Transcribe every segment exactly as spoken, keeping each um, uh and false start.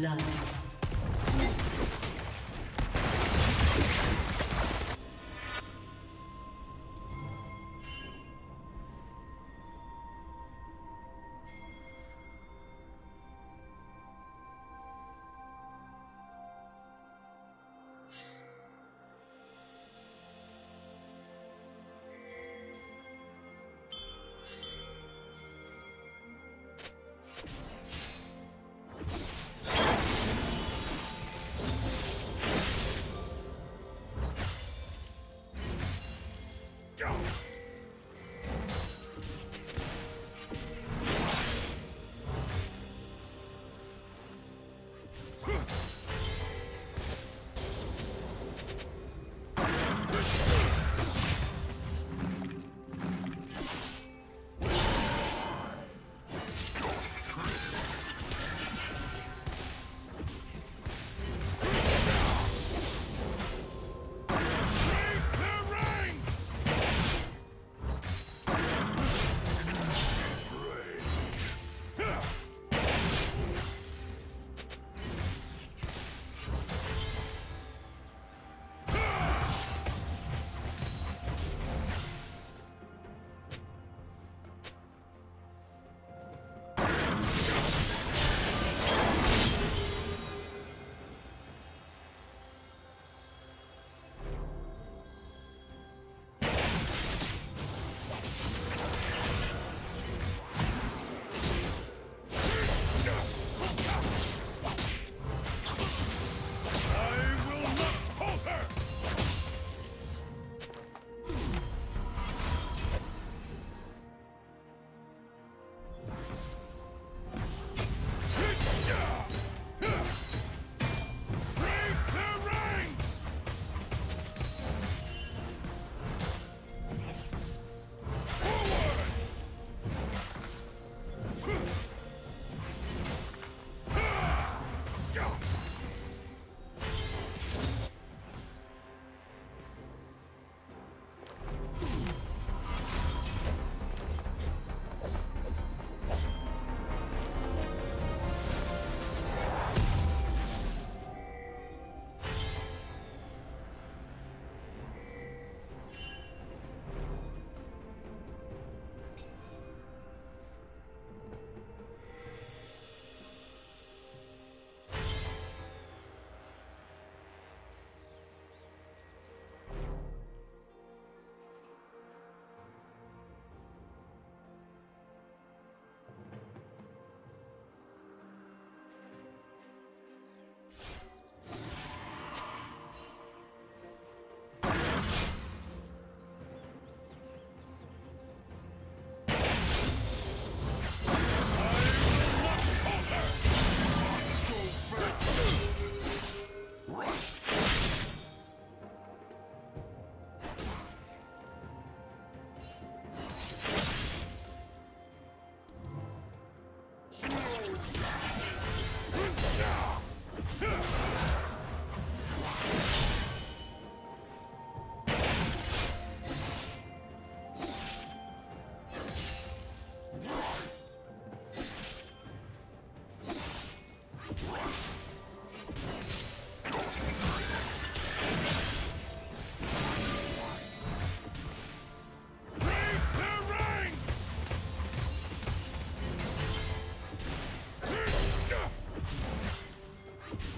blood.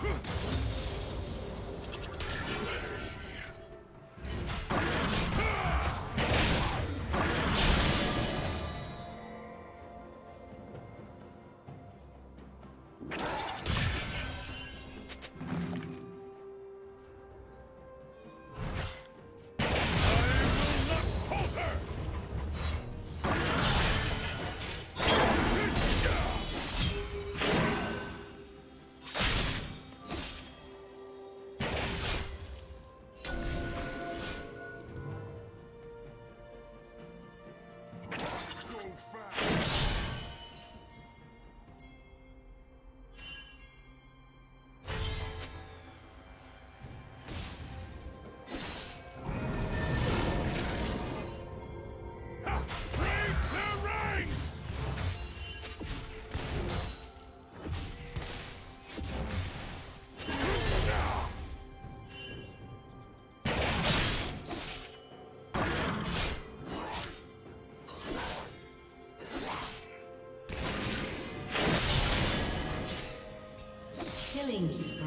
Good. Killing spree.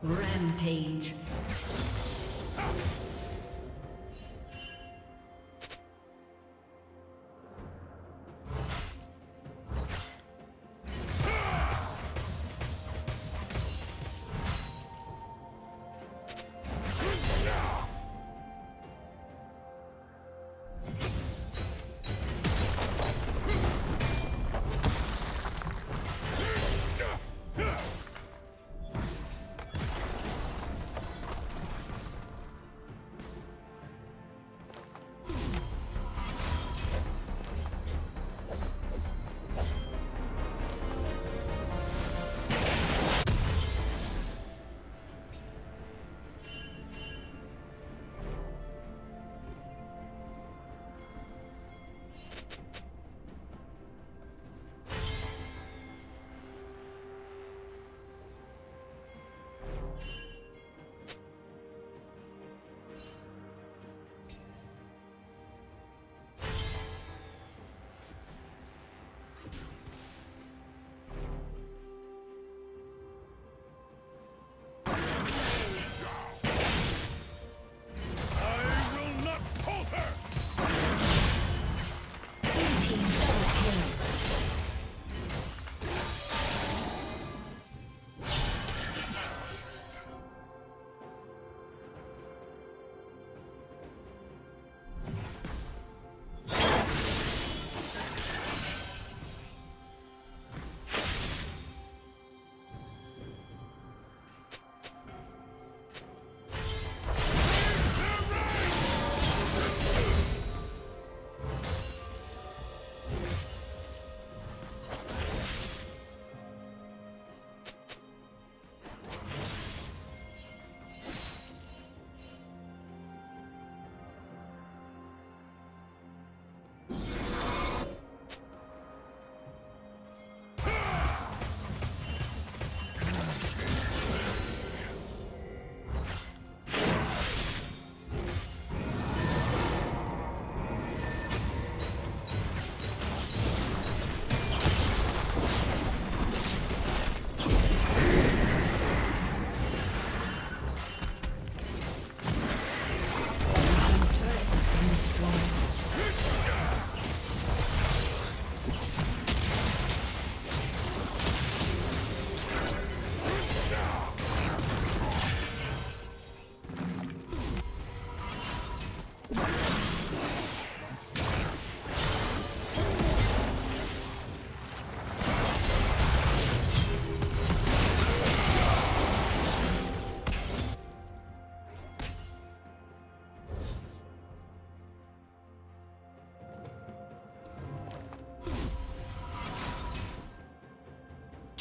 Rampage.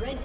Red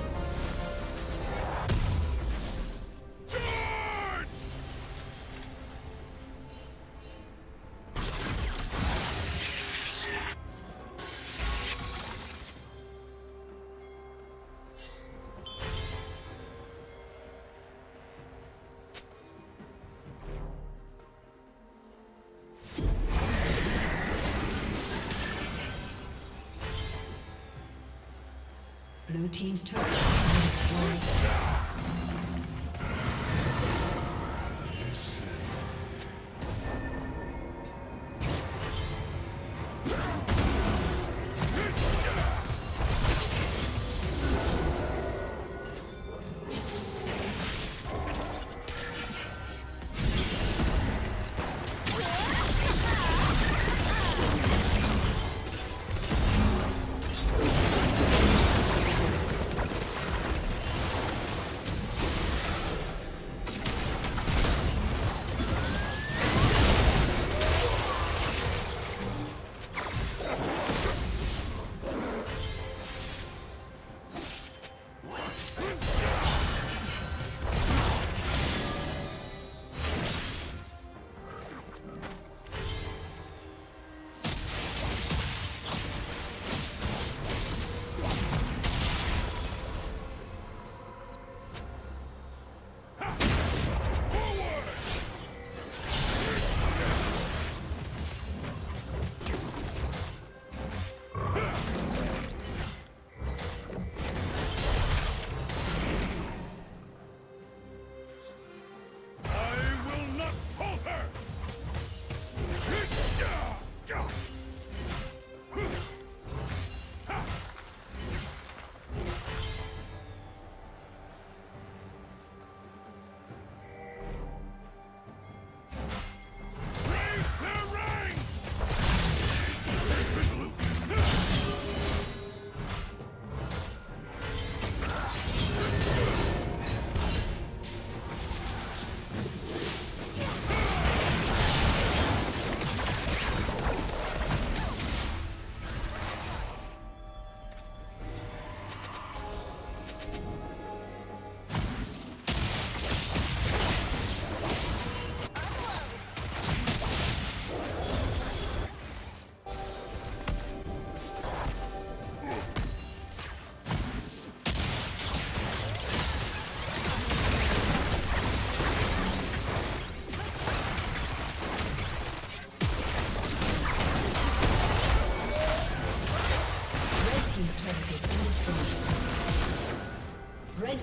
Blue team's turret has been destroyed.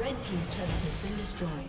Red team's turret has been destroyed.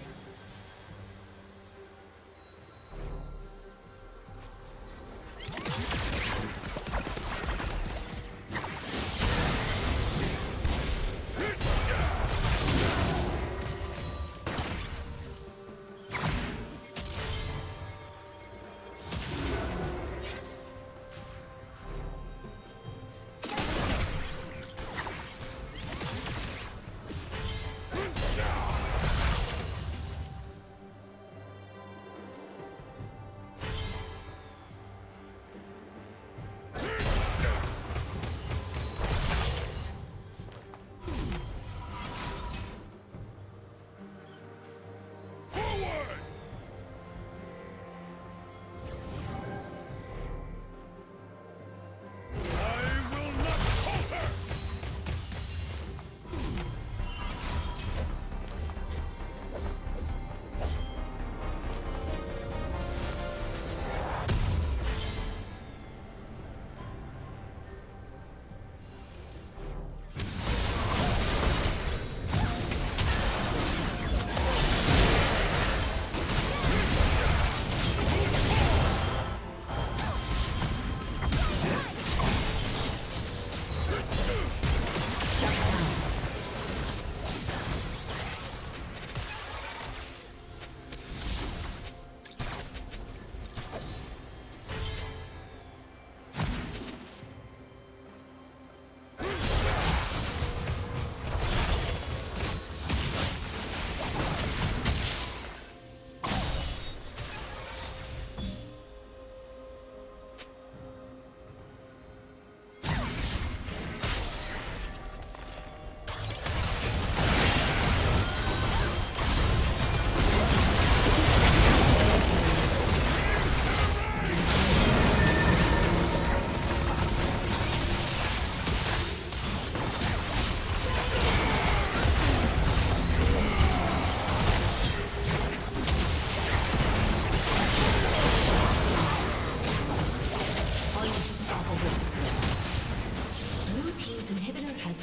has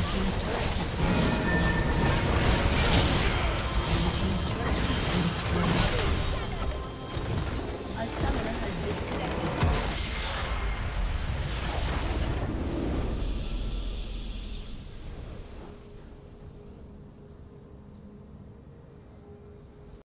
been destroyed.